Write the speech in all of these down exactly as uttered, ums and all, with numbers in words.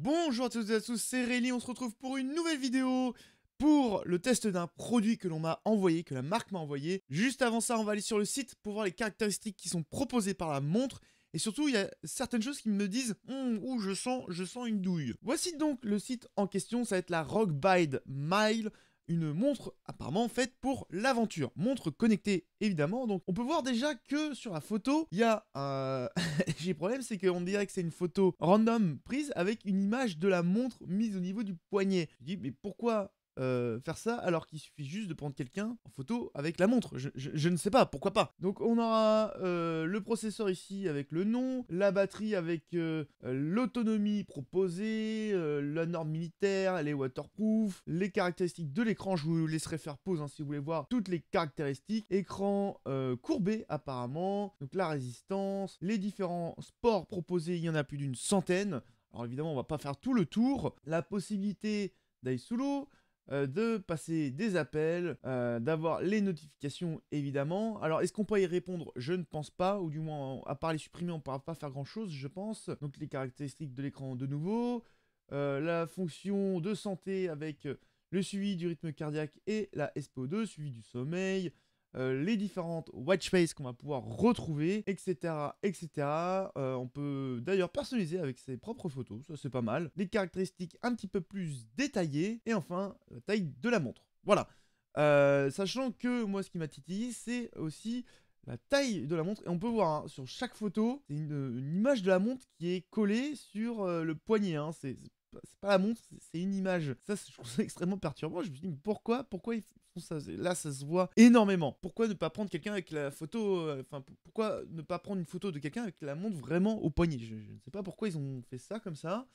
Bonjour à tous et à tous, c'est Réli, on se retrouve pour une nouvelle vidéo pour le test d'un produit que l'on m'a envoyé, que la marque m'a envoyé. Juste avant ça, on va aller sur le site pour voir les caractéristiques qui sont proposées par la montre. Et surtout, il y a certaines choses qui me disent hm, « Ouh, je sens, je sens une douille ». Voici donc le site en question, ça va être la Rockbide Mille, une montre apparemment faite pour l'aventure. Montre connectée, évidemment. Donc, on peut voir déjà que sur la photo, il y a un... J'ai problème, c'est qu'on dirait que c'est une photo random prise avec une image de la montre mise au niveau du poignet. Je dis, mais pourquoi euh, faire ça alors qu'il suffit juste de prendre quelqu'un en photo avec la montre? je, je, je ne sais pas, pourquoi pas. Donc on aura euh, le processeur ici avec le nom, la batterie avec euh, l'autonomie proposée, euh, la norme militaire, les waterproof, les caractéristiques de l'écran. Je vous laisserai faire pause hein, si vous voulez voir toutes les caractéristiques. Écran euh, courbé apparemment, donc la résistance, les différents sports proposés, il y en a plus d'une centaine. Alors évidemment on va pas faire tout le tour. La possibilité d'aller sous l'eau, Euh, de passer des appels, euh, d'avoir les notifications évidemment. Alors est-ce qu'on peut y répondre? Je ne pense pas, ou du moins à part les supprimer on ne pourra pas faire grand chose je pense. Donc les caractéristiques de l'écran de nouveau, euh, la fonction de santé avec le suivi du rythme cardiaque et la S P O deux, suivi du sommeil, euh, les différentes watch faces qu'on va pouvoir retrouver, etc, etc. Euh, on peut d'ailleurs personnaliser avec ses propres photos, ça c'est pas mal. Les caractéristiques un petit peu plus détaillées, et enfin la taille de la montre. Voilà, euh, sachant que moi ce qui m'a titillé c'est aussi la taille de la montre, et on peut voir hein, sur chaque photo, c'est une, une image de la montre qui est collée sur euh, le poignet, hein. C'est pas la montre, c'est une image. Ça, je trouve ça extrêmement perturbant. Je me dis, mais pourquoi, pourquoi ils font ça? Là, ça se voit énormément. Pourquoi ne pas prendre quelqu'un avec la photo, enfin, euh, pourquoi ne pas prendre une photo de quelqu'un avec la montre vraiment au poignet? Je ne sais pas pourquoi ils ont fait ça comme ça.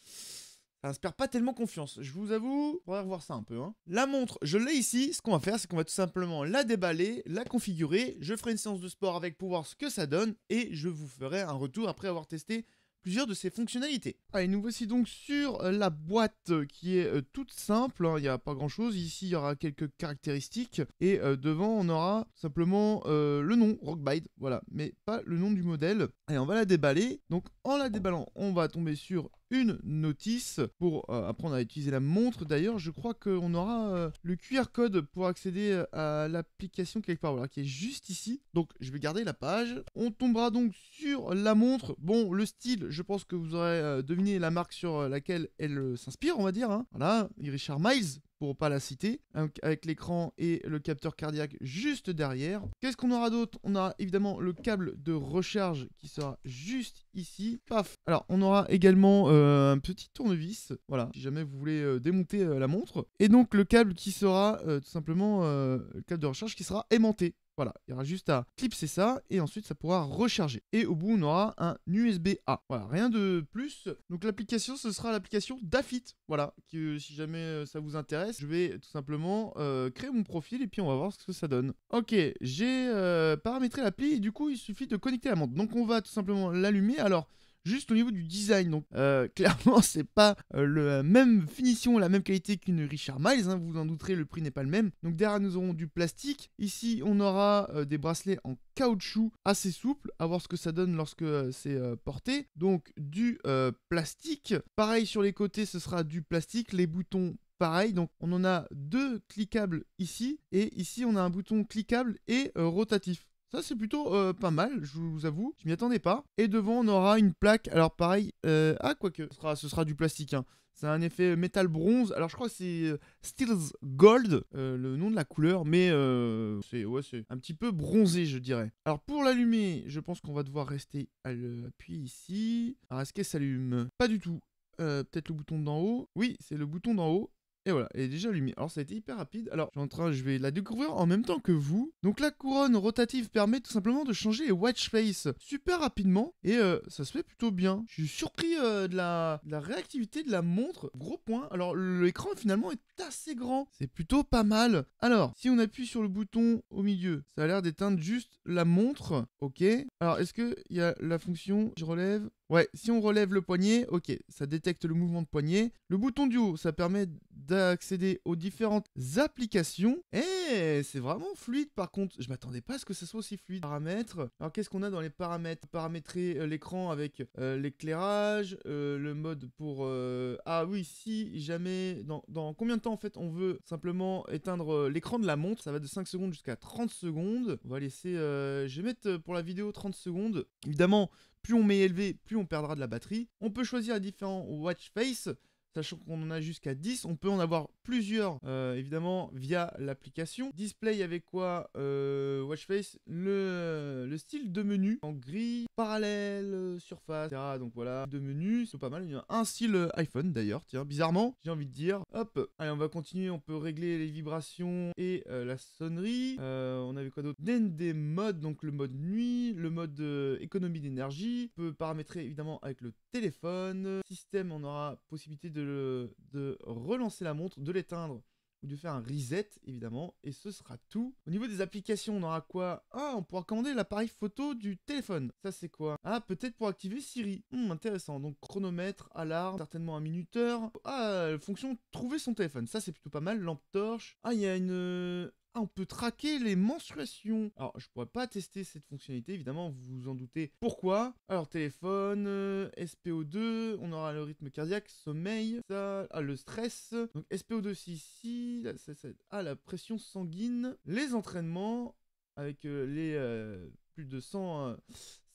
Ça n'inspire pas tellement confiance. Je vous avoue, on va revoir ça un peu. Hein. La montre, je l'ai ici. Ce qu'on va faire, c'est qu'on va tout simplement la déballer, la configurer. Je ferai une séance de sport avec pour voir ce que ça donne et je vous ferai un retour après avoir testé plusieurs de ses fonctionnalités. Allez, nous voici donc sur la boîte qui est euh, toute simple, hein, il n'y a pas grand chose. Ici il y aura quelques caractéristiques et euh, devant on aura simplement euh, le nom Rockbide, voilà, mais pas le nom du modèle. Allez, on va la déballer. Donc en la déballant on va tomber sur une notice pour euh, apprendre à utiliser la montre. D'ailleurs je crois qu'on aura euh, le Q R code pour accéder à l'application quelque part, voilà, qui est juste ici. Donc je vais garder la page. On tombera donc sur la montre. Bon, le style, je pense que vous aurez euh, deviné la marque sur laquelle elle euh, s'inspire, on va dire hein. Voilà, Richard Mille pour pas la citer, donc avec l'écran et le capteur cardiaque juste derrière. Qu'est-ce qu'on aura d'autre? On aura évidemment le câble de recharge qui sera juste ici, paf. Alors on aura également euh, un petit tournevis, voilà, si jamais vous voulez euh, démonter euh, la montre. Et donc le câble qui sera euh, tout simplement euh, le câble de recharge qui sera aimanté. Voilà, il y aura juste à clipser ça et ensuite ça pourra recharger. Et au bout, on aura un U S B A. Voilà, rien de plus. Donc l'application, ce sera l'application DaFit. Voilà, que si jamais ça vous intéresse, je vais tout simplement euh, créer mon profil et puis on va voir ce que ça donne. Ok, j'ai euh, paramétré l'appli et du coup, il suffit de connecter la montre. Donc on va tout simplement l'allumer. Alors, juste au niveau du design, donc euh, clairement c'est pas euh, la même finition, la même qualité qu'une Richard Mille, hein, vous en douterez, le prix n'est pas le même. Donc derrière nous aurons du plastique, ici on aura euh, des bracelets en caoutchouc assez souple, à voir ce que ça donne lorsque euh, c'est euh, porté. Donc du euh, plastique, pareil sur les côtés ce sera du plastique, les boutons pareil, donc on en a deux cliquables ici, et ici on a un bouton cliquable et euh, rotatif. Ça c'est plutôt euh, pas mal, je vous avoue, je m'y attendais pas. Et devant on aura une plaque, alors pareil, euh... ah quoique, ce sera, ce sera du plastique, hein. C'est un effet métal bronze, alors je crois que c'est euh, Steel's Gold, euh, le nom de la couleur, mais euh, c'est ouais, c'est un petit peu bronzé je dirais. Alors pour l'allumer, je pense qu'on va devoir rester à l'appui ici. Alors est-ce qu'elle s'allume? Pas du tout, euh, peut-être le bouton d'en haut, oui c'est le bouton d'en haut. Et voilà, elle est déjà allumée. Alors ça a été hyper rapide. Alors je suis en train, je vais la découvrir en même temps que vous. Donc la couronne rotative permet tout simplement de changer les watch face super rapidement. Et euh, ça se fait plutôt bien. Je suis surpris euh, de, la, de la réactivité de la montre. Gros point. Alors l'écran finalement est assez grand. C'est plutôt pas mal. Alors si on appuie sur le bouton au milieu, ça a l'air d'éteindre juste la montre. Ok. Alors est-ce qu'il y a la fonction, je relève? Ouais, si on relève le poignet, ok, ça détecte le mouvement de poignet. Le bouton du haut, ça permet d'accéder aux différentes applications. Et c'est vraiment fluide par contre. Je m'attendais pas à ce que ça soit aussi fluide. Paramètres. Alors qu'est-ce qu'on a dans les paramètres? Paramétrer euh, l'écran avec euh, l'éclairage, euh, le mode pour... Euh... Ah oui, si jamais... Dans, dans combien de temps en fait on veut simplement éteindre euh, l'écran de la montre. Ça va de cinq secondes jusqu'à trente secondes. On va laisser... Euh... Je vais mettre pour la vidéo trente secondes. Évidemment, plus on met élevé, plus on perdra de la batterie. On peut choisir les différents watch face. Sachant qu'on en a jusqu'à dix, on peut en avoir plusieurs, euh, évidemment, via l'application. Display avec quoi euh, watchface, le, le style de menu en gris, parallèle, surface, et cetera. Donc voilà, de menu, c'est pas mal. Il y a un style iPhone d'ailleurs, tiens, bizarrement, j'ai envie de dire. Hop, allez, on va continuer, on peut régler les vibrations et euh, la sonnerie. Euh, on avait quoi d'autre? Des modes, donc le mode nuit, le mode euh, économie d'énergie. On peut paramétrer, évidemment, avec le téléphone. Système, on aura possibilité de De, de relancer la montre, de l'éteindre ou de faire un reset évidemment, et ce sera tout. Au niveau des applications, on aura quoi? Ah, on pourra commander l'appareil photo du téléphone. Ça c'est quoi? Ah, peut-être pour activer Siri. Hum, intéressant. Donc chronomètre, alarme, certainement un minuteur. Ah, fonction trouver son téléphone. Ça c'est plutôt pas mal. Lampe torche. Ah, il y a une... Ah, on peut traquer les menstruations. Alors, je pourrais pas tester cette fonctionnalité, évidemment, vous vous en doutez. Pourquoi? Alors, téléphone, euh, S P O deux, on aura le rythme cardiaque, sommeil, ça, ah, le stress. Donc, S P O deux, si, si, là, ça, ça, ah, la pression sanguine, les entraînements, avec euh, les euh, plus de cent, euh,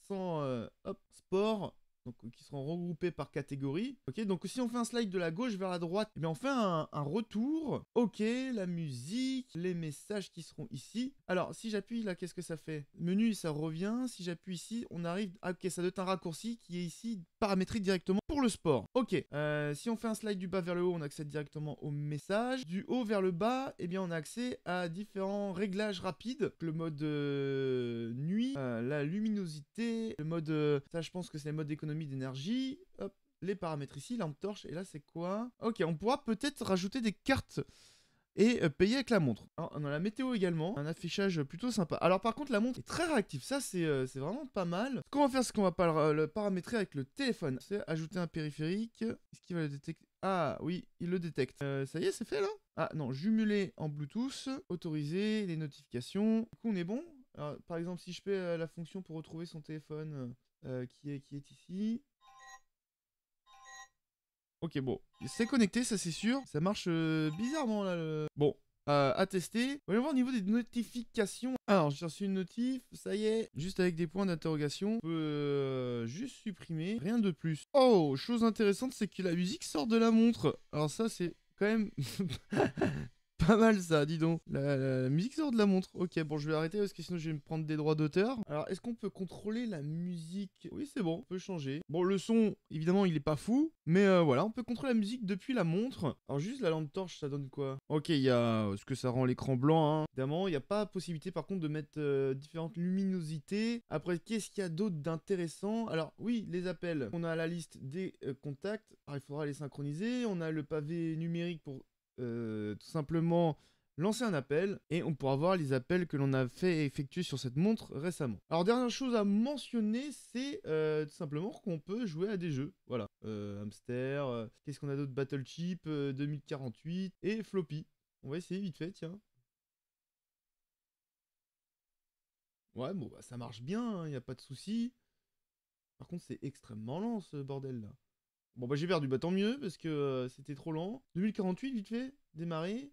cent euh, hop, sports. Donc, qui seront regroupés par catégorie. Ok, donc si on fait un slide de la gauche vers la droite, eh bien on fait un, un retour. Ok, la musique, les messages qui seront ici. Alors, si j'appuie là, qu'est-ce que ça fait? Menu, ça revient. Si j'appuie ici, on arrive... Ah, ok, ça doit être un raccourci qui est ici paramétré directement pour le sport. Ok, euh, si on fait un slide du bas vers le haut, on accède directement aux messages. Du haut vers le bas, eh bien on a accès à différents réglages rapides. Le mode euh, nuit, euh, la luminosité, le mode... Euh, ça, je pense que c'est le mode économique d'énergie, hop, les paramètres ici, lampe torche, et là c'est quoi? Ok, on pourra peut-être rajouter des cartes et euh, payer avec la montre. Alors, on a la météo également, un affichage plutôt sympa. Alors par contre la montre est très réactive, ça c'est euh, vraiment pas mal. Ce qu'on va faire, c'est qu'on va pas le paramétrer avec le téléphone. C'est ajouter un périphérique, est-ce qu'il va le détecter? Ah oui, il le détecte. Euh, ça y est, c'est fait là? Ah non, jumelé en Bluetooth, autoriser les notifications. Du coup on est bon. Alors, par exemple si je fais euh, la fonction pour retrouver son téléphone... Euh... Euh, qui est, qui est ici. Ok, bon. C'est connecté, ça c'est sûr. Ça marche euh, bizarrement là. Le... Bon, euh, à tester. Voyons voir au niveau des notifications. Alors, j'ai reçu une notif, ça y est. Juste avec des points d'interrogation. On peut euh, juste supprimer. Rien de plus. Oh, chose intéressante, c'est que la musique sort de la montre. Alors ça, c'est quand même... Pas mal ça, dis donc. La, la, la musique sort de la montre. Ok, bon, je vais arrêter parce que sinon je vais me prendre des droits d'auteur. Alors, est-ce qu'on peut contrôler la musique? Oui, c'est bon, on peut changer. Bon, le son, évidemment, il est pas fou. Mais euh, voilà, on peut contrôler la musique depuis la montre. Alors, juste la lampe torche, ça donne quoi? Ok, il y a ce que ça rend l'écran blanc, hein. Évidemment, il n'y a pas possibilité, par contre, de mettre euh, différentes luminosités. Après, qu'est-ce qu'il y a d'autre d'intéressant? Alors, oui, les appels. On a la liste des euh, contacts. Alors, il faudra les synchroniser. On a le pavé numérique pour... Euh, tout simplement lancer un appel et on pourra voir les appels que l'on a fait effectuer sur cette montre récemment. Alors dernière chose à mentionner, c'est euh, tout simplement qu'on peut jouer à des jeux. Voilà, euh, hamster, euh, qu'est-ce qu'on a d'autre? Battle Chip, euh, deux mille quarante-huit et Floppy. On va essayer vite fait, tiens. Ouais, bon, bah, ça marche bien, il n'y a pas de souci. Par contre, c'est extrêmement lent ce bordel là. Bon bah j'ai perdu, bah tant mieux, parce que euh, c'était trop lent. deux mille quarante-huit, vite fait, démarrer.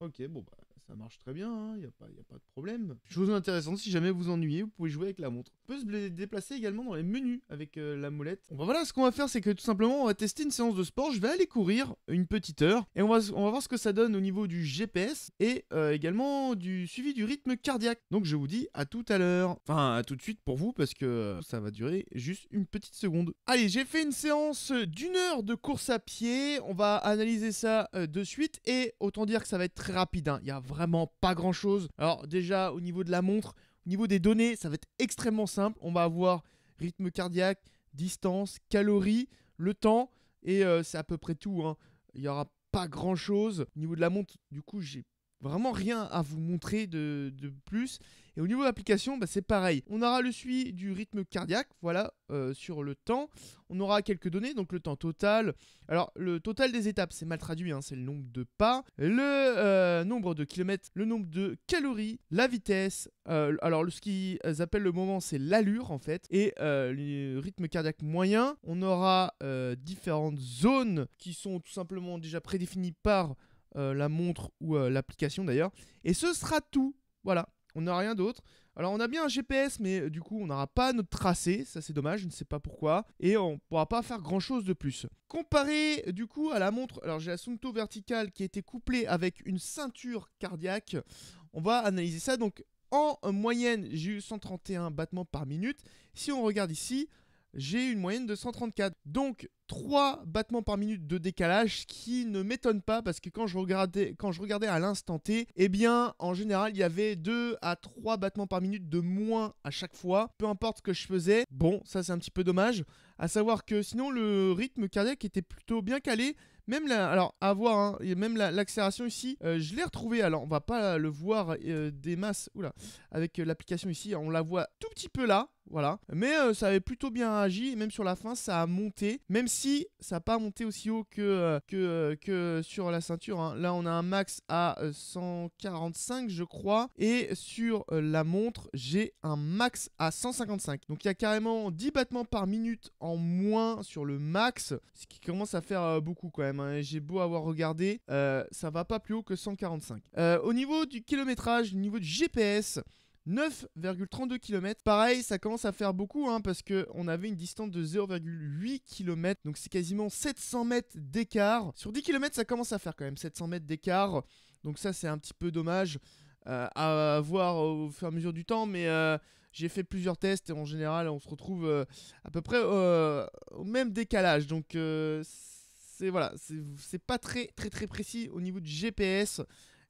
Ok, bon bah ça marche très bien, il n'y a pas, y a pas de problème. Chose intéressante, si jamais vous ennuyez, vous pouvez jouer avec la montre. On peut se déplacer également dans les menus avec euh, la molette. Bon bah voilà, ce qu'on va faire, c'est que tout simplement, on va tester une séance de sport. Je vais aller courir une petite heure, et on va, on va voir ce que ça donne au niveau du G P S, et euh, également du suivi du rythme cardiaque. Donc je vous dis à tout à l'heure. Enfin, à tout de suite pour vous, parce que euh, ça va durer juste une petite seconde. Allez, j'ai fait une séance d'une heure de course à pied. On va analyser ça euh, de suite, et autant dire que ça va être très rapide, hein. Il y a vraiment pas grand chose. Alors déjà au niveau de la montre, au niveau des données, ça va être extrêmement simple. On va avoir rythme cardiaque, distance, calories, le temps, et euh, c'est à peu près tout, hein. Il y aura pas grand chose. Au niveau de la montre, du coup j'ai vraiment rien à vous montrer de, de plus. Et au niveau de l'application, bah, c'est pareil. On aura le suivi du rythme cardiaque, voilà, euh, sur le temps. On aura quelques données, donc le temps total. Alors, le total des étapes, c'est mal traduit, hein, c'est le nombre de pas. Le euh, nombre de kilomètres, le nombre de calories, la vitesse. Euh, alors, ce qu'ils appellent le moment, c'est l'allure, en fait. Et euh, le rythme cardiaque moyen. On aura euh, différentes zones qui sont tout simplement déjà prédéfinies par euh, la montre ou euh, l'application, d'ailleurs. Et ce sera tout, voilà. On n'a rien d'autre. Alors, on a bien un G P S, mais du coup, on n'aura pas notre tracé. Ça, c'est dommage. Je ne sais pas pourquoi. Et on ne pourra pas faire grand-chose de plus. Comparé, du coup, à la montre... Alors, j'ai la Suunto Verticale qui a été couplée avec une ceinture cardiaque. On va analyser ça. Donc, en moyenne, j'ai eu cent trente et un battements par minute. Si on regarde ici, j'ai une moyenne de cent trente-quatre. Donc, trois battements par minute de décalage, ce qui ne m'étonne pas parce que quand je regardais, quand je regardais à l'instant T, eh bien, en général, il y avait deux à trois battements par minute de moins à chaque fois, peu importe ce que je faisais. Bon, ça, c'est un petit peu dommage. À savoir que sinon, le rythme cardiaque était plutôt bien calé. Même la, alors à voir, hein, même l'accélération la, ici, euh, je l'ai retrouvée. Alors on va pas le voir euh, des masses, oula, avec euh, l'application ici, on la voit tout petit peu là, voilà. Mais euh, ça avait plutôt bien agi, et même sur la fin, ça a monté, même si ça n'a pas monté aussi haut que, euh, que, euh, que sur la ceinture. Hein. Là on a un max à euh, cent quarante-cinq je crois, et sur euh, la montre, j'ai un max à cent cinquante-cinq. Donc il y a carrément dix battements par minute en moins sur le max, ce qui commence à faire euh, beaucoup quand même. J'ai beau avoir regardé, euh, ça va pas plus haut que cent quarante-cinq. Euh, au niveau du kilométrage, au niveau du G P S, neuf virgule trente-deux kilomètres. Pareil, ça commence à faire beaucoup hein, parce qu'on avait une distance de zéro virgule huit kilomètres. Donc c'est quasiment sept cents mètres d'écart. Sur dix kilomètres, ça commence à faire quand même sept cents mètres d'écart. Donc ça, c'est un petit peu dommage euh, à voir au fur et à mesure du temps. Mais... Euh, j'ai fait plusieurs tests et en général, on se retrouve euh, à peu près euh, au même décalage. Donc euh, c'est voilà, c'est pas très très très précis au niveau du G P S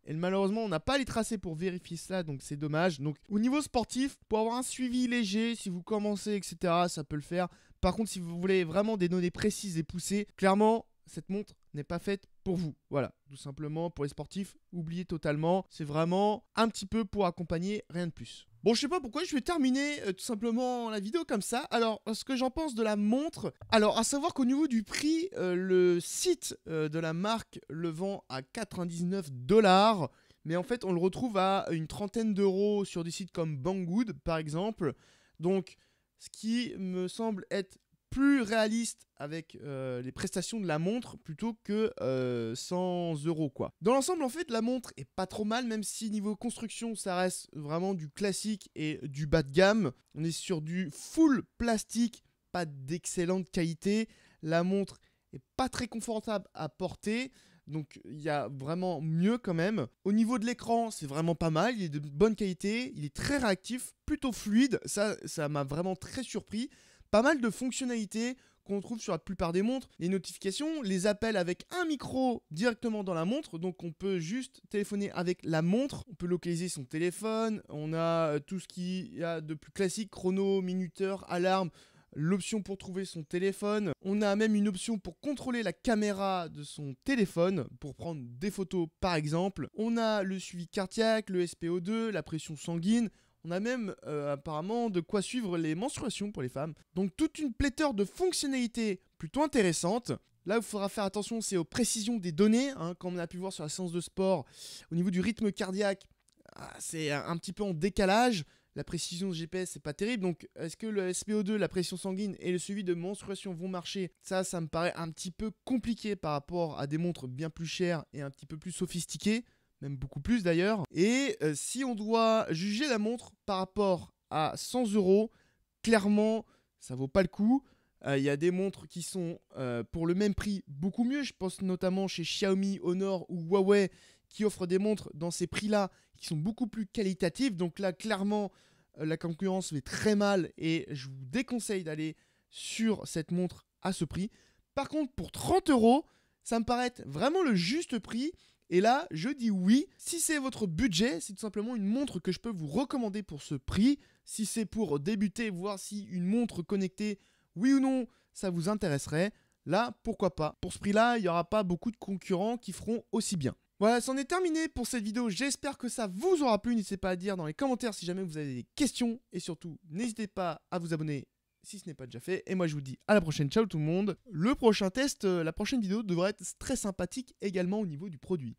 et malheureusement on n'a pas les tracés pour vérifier ça, donc c'est dommage. Donc au niveau sportif, pour avoir un suivi léger, si vous commencez etc, ça peut le faire. Par contre si vous voulez vraiment des données précises et poussées, clairement cette montre n'est pas faite pour vous. Voilà, tout simplement pour les sportifs, oubliez totalement, c'est vraiment un petit peu pour accompagner, rien de plus. Bon, je sais pas pourquoi je vais terminer euh, tout simplement la vidéo comme ça. Alors, ce que j'en pense de la montre, alors à savoir qu'au niveau du prix, euh, le site euh, de la marque le vend à quatre-vingt-dix-neuf dollars, mais en fait, on le retrouve à une trentaine d'euros sur des sites comme Banggood, par exemple. Donc, ce qui me semble être plus réaliste avec euh, les prestations de la montre plutôt que euh, cent euros quoi. Dans l'ensemble en fait la montre est pas trop mal, même si niveau construction ça reste vraiment du classique et du bas de gamme. On est sur du full plastique, pas d'excellente qualité. La montre est pas très confortable à porter. Donc il y a vraiment mieux quand même. Au niveau de l'écran, c'est vraiment pas mal. Il est de bonne qualité, il est très réactif, plutôt fluide. Ça, ça m'a vraiment très surpris. Pas mal de fonctionnalités qu'on trouve sur la plupart des montres, les notifications, les appels avec un micro directement dans la montre, donc on peut juste téléphoner avec la montre, on peut localiser son téléphone, on a tout ce qu'il y a de plus classique, chrono, minuteur, alarme, l'option pour trouver son téléphone, on a même une option pour contrôler la caméra de son téléphone, pour prendre des photos par exemple, on a le suivi cardiaque, le S P O deux, la pression sanguine. On a même euh, apparemment de quoi suivre les menstruations pour les femmes. Donc toute une pléthore de fonctionnalités plutôt intéressantes. Là où il faudra faire attention, c'est aux précisions des données. Hein, comme on a pu voir sur la séance de sport, au niveau du rythme cardiaque, ah, c'est un petit peu en décalage. La précision de G P S, c'est pas terrible. Donc est-ce que le S P O deux, la pression sanguine et le suivi de menstruation vont marcher? Ça, ça me paraît un petit peu compliqué par rapport à des montres bien plus chères et un petit peu plus sophistiquées. Même beaucoup plus d'ailleurs. Et euh, si on doit juger la montre par rapport à cent euros, clairement, ça vaut pas le coup. Il euh, y a des montres qui sont euh, pour le même prix beaucoup mieux. Je pense notamment chez Xiaomi, Honor ou Huawei qui offrent des montres dans ces prix-là qui sont beaucoup plus qualitatives. Donc là, clairement, euh, la concurrence fait très mal et je vous déconseille d'aller sur cette montre à ce prix. Par contre, pour trente euros, ça me paraît vraiment le juste prix. Et là, je dis oui. Si c'est votre budget, c'est tout simplement une montre que je peux vous recommander pour ce prix. Si c'est pour débuter, voir si une montre connectée, oui ou non, ça vous intéresserait. Là, pourquoi pas. Pour ce prix-là, il n'y aura pas beaucoup de concurrents qui feront aussi bien. Voilà, c'en est terminé pour cette vidéo, j'espère que ça vous aura plu, n'hésitez pas à dire dans les commentaires si jamais vous avez des questions, et surtout, n'hésitez pas à vous abonner si ce n'est pas déjà fait, et moi je vous dis à la prochaine, ciao tout le monde. Le prochain test, la prochaine vidéo devrait être très sympathique également au niveau du produit.